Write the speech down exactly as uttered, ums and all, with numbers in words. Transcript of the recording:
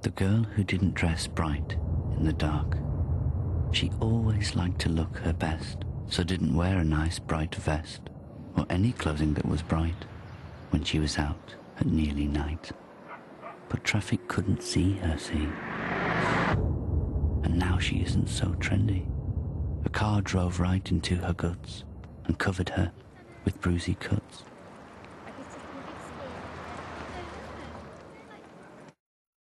The girl who didn't dress bright in the dark. She always liked to look her best, so didn't wear a nice bright vest or any clothing that was bright when she was out at nearly night. But traffic couldn't see her, see? And now she isn't so trendy. A car drove right into her guts and covered her with bruisey cuts.